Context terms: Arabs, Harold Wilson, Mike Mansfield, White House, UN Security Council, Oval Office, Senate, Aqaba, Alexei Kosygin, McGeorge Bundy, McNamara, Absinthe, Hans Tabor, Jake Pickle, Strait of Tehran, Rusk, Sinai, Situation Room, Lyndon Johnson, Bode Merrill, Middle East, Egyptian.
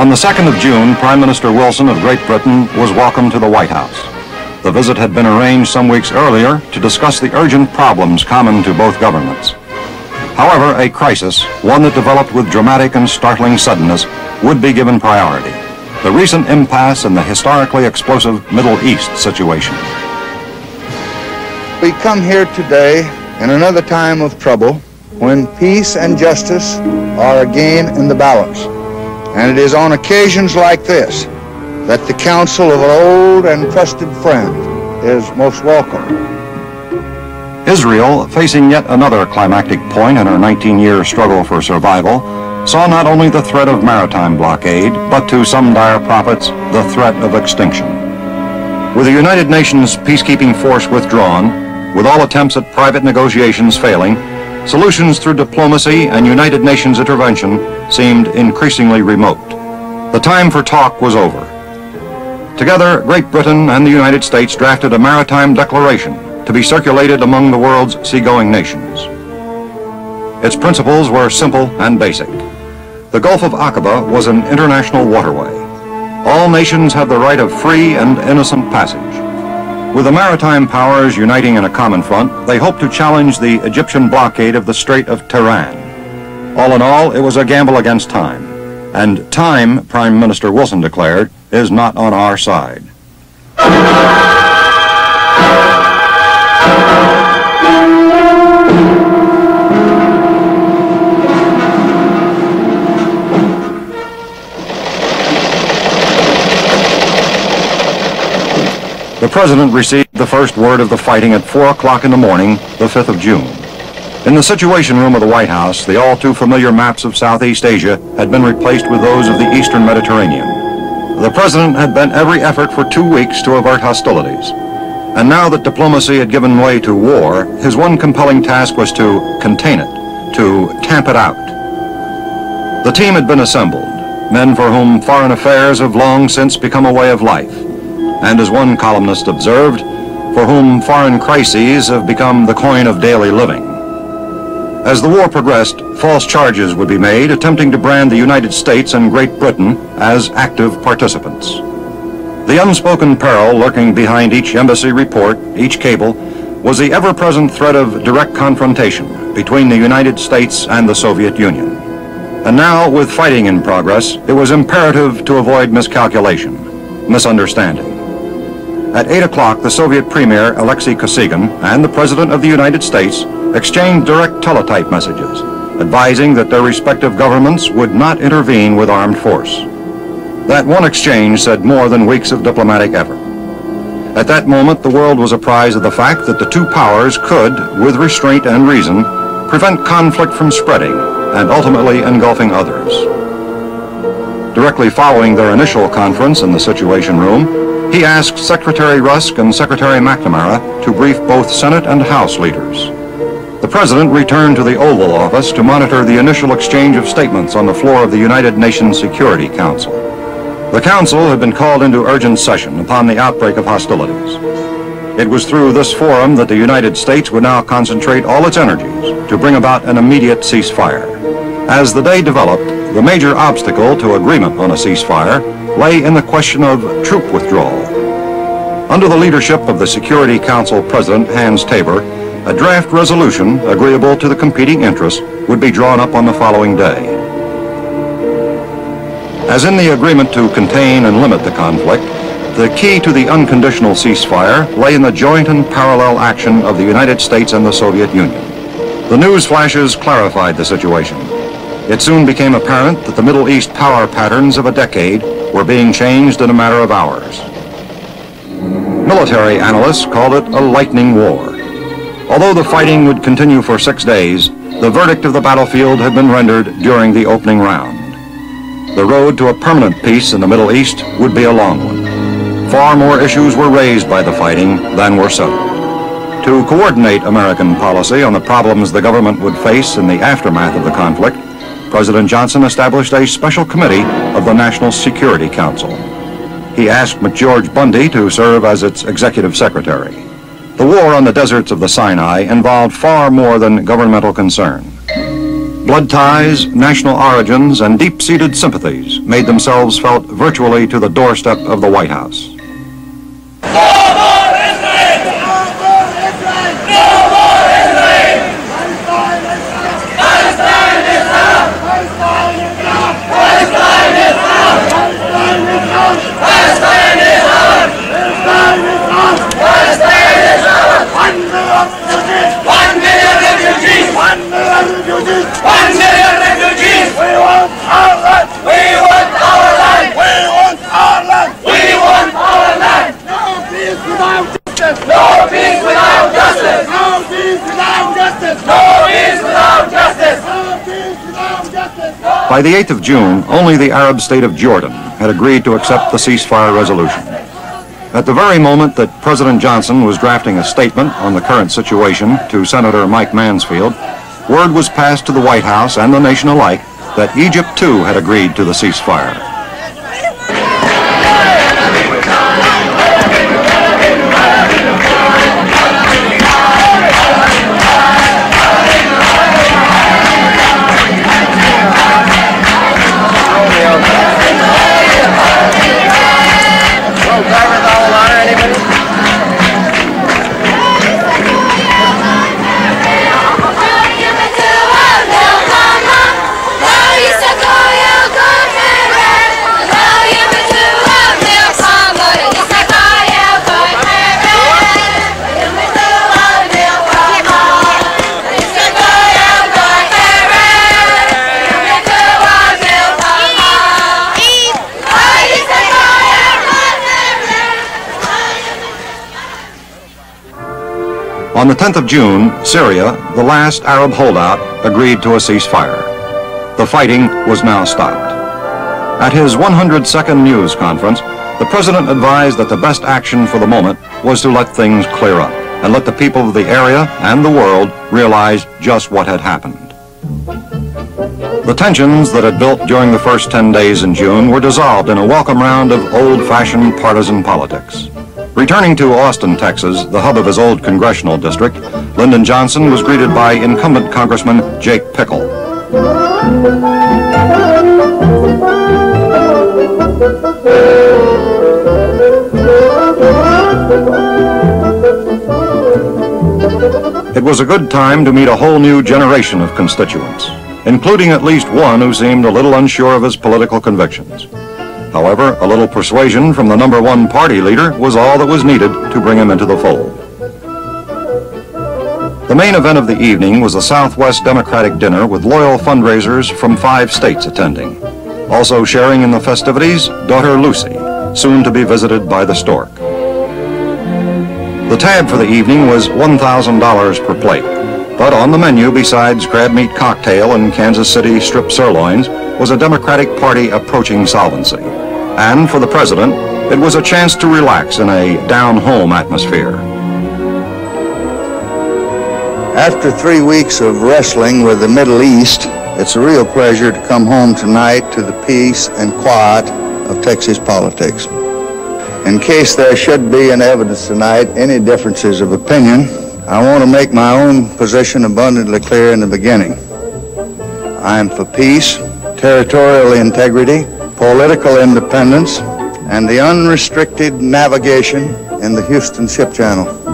On the 2nd of June, Prime Minister Wilson of Great Britain was welcomed to the White House. The visit had been arranged some weeks earlier to discuss the urgent problems common to both governments. However, a crisis, one that developed with dramatic and startling suddenness, would be given priority: the recent impasse in the historically explosive Middle East situation. We come here today in another time of trouble, when peace and justice are again in the balance. And it is on occasions like this that the counsel of an old and trusted friend is most welcome. Israel, facing yet another climactic point in her 19-year struggle for survival, saw not only the threat of maritime blockade, but to some dire prophets, the threat of extinction. With the United Nations peacekeeping force withdrawn, with all attempts at private negotiations failing, solutions through diplomacy and United Nations intervention seemed increasingly remote. The time for talk was over. Together, Great Britain and the United States drafted a maritime declaration to be circulated among the world's seagoing nations. Its principles were simple and basic. The Gulf of Aqaba was an international waterway. All nations have the right of free and innocent passage. With the maritime powers uniting in a common front, they hoped to challenge the Egyptian blockade of the Strait of Tehran. All in all, it was a gamble against time. And time, Prime Minister Wilson declared, is not on our side. The President received the first word of the fighting at 4 o'clock in the morning, the 5th of June. In the Situation Room of the White House, the all-too-familiar maps of Southeast Asia had been replaced with those of the Eastern Mediterranean. The President had bent every effort for 2 weeks to avert hostilities. And now that diplomacy had given way to war, his one compelling task was to contain it, to tamp it out. The team had been assembled, men for whom foreign affairs have long since become a way of life, and as one columnist observed, for whom foreign crises have become the coin of daily living. As the war progressed, false charges would be made attempting to brand the United States and Great Britain as active participants. The unspoken peril lurking behind each embassy report, each cable, was the ever-present threat of direct confrontation between the United States and the Soviet Union. And now, with fighting in progress, it was imperative to avoid miscalculation, misunderstanding. At 8 o'clock, the Soviet Premier Alexei Kosygin and the President of the United States exchanged direct teletype messages, advising that their respective governments would not intervene with armed force. That one exchange said more than weeks of diplomatic effort. At that moment, the world was apprised of the fact that the two powers could, with restraint and reason, prevent conflict from spreading and ultimately engulfing others. Directly following their initial conference in the Situation Room, he asked Secretary Rusk and Secretary McNamara to brief both Senate and House leaders. The President returned to the Oval Office to monitor the initial exchange of statements on the floor of the United Nations Security Council. The Council had been called into urgent session upon the outbreak of hostilities. It was through this forum that the United States would now concentrate all its energies to bring about an immediate ceasefire. As the day developed, the major obstacle to agreement on a ceasefire lay in the question of troop withdrawal. Under the leadership of the Security Council President, Hans Tabor, a draft resolution agreeable to the competing interests would be drawn up on the following day. As in the agreement to contain and limit the conflict, the key to the unconditional ceasefire lay in the joint and parallel action of the United States and the Soviet Union. The news flashes clarified the situation. It soon became apparent that the Middle East power patterns of a decade were being changed in a matter of hours. Military analysts called it a lightning war. Although the fighting would continue for 6 days, the verdict of the battlefield had been rendered during the opening round. The road to a permanent peace in the Middle East would be a long one. Far more issues were raised by the fighting than were settled. To coordinate American policy on the problems the government would face in the aftermath of the conflict, President Johnson established a special committee of the National Security Council. He asked McGeorge Bundy to serve as its executive secretary. The war on the deserts of the Sinai involved far more than governmental concern. Blood ties, national origins, and deep-seated sympathies made themselves felt virtually to the doorstep of the White House. No more Israel! No more Israel! Palestine is up! Palestine is up! Palestine is up! Palestine is up! Palestine is up! Palestine is up! Palestine is up! 1 million refugees! 1 million refugees! 1 million refugees! 1 million refugees! We want our land! We want our land! We want our land! We want our land! No peace without justice! No peace without justice! No peace without justice! No peace without justice! No peace without justice! By the 8th of June, only the Arab state of Jordan had agreed to accept the ceasefire resolution. At the very moment that President Johnson was drafting a statement on the current situation to Senator Mike Mansfield, word was passed to the White House and the nation alike that Egypt too had agreed to the ceasefire. On the 10th of June, Syria, the last Arab holdout, agreed to a ceasefire. The fighting was now stopped. At his 102nd news conference, the president advised that the best action for the moment was to let things clear up and let the people of the area and the world realize just what had happened. The tensions that had built during the first 10 days in June were dissolved in a welcome round of old-fashioned partisan politics. Returning to Austin, Texas, the hub of his old congressional district, Lyndon Johnson was greeted by incumbent Congressman Jake Pickle. It was a good time to meet a whole new generation of constituents, including at least one who seemed a little unsure of his political convictions. However, a little persuasion from the #1 party leader was all that was needed to bring him into the fold. The main event of the evening was a Southwest Democratic dinner with loyal fundraisers from 5 states attending. Also sharing in the festivities, daughter Lucy, soon to be visited by the stork. The tab for the evening was $1,000 per plate, but on the menu, besides crab meat cocktail and Kansas City strip sirloins, was a Democratic Party approaching solvency. And for the president, it was a chance to relax in a down-home atmosphere. After 3 weeks of wrestling with the Middle East, it's a real pleasure to come home tonight to the peace and quiet of Texas politics. In case there should be in evidence tonight any differences of opinion, I want to make my own position abundantly clear in the beginning. I am for peace, territorial integrity, political independence, and the unrestricted navigation in the Houston Ship Channel.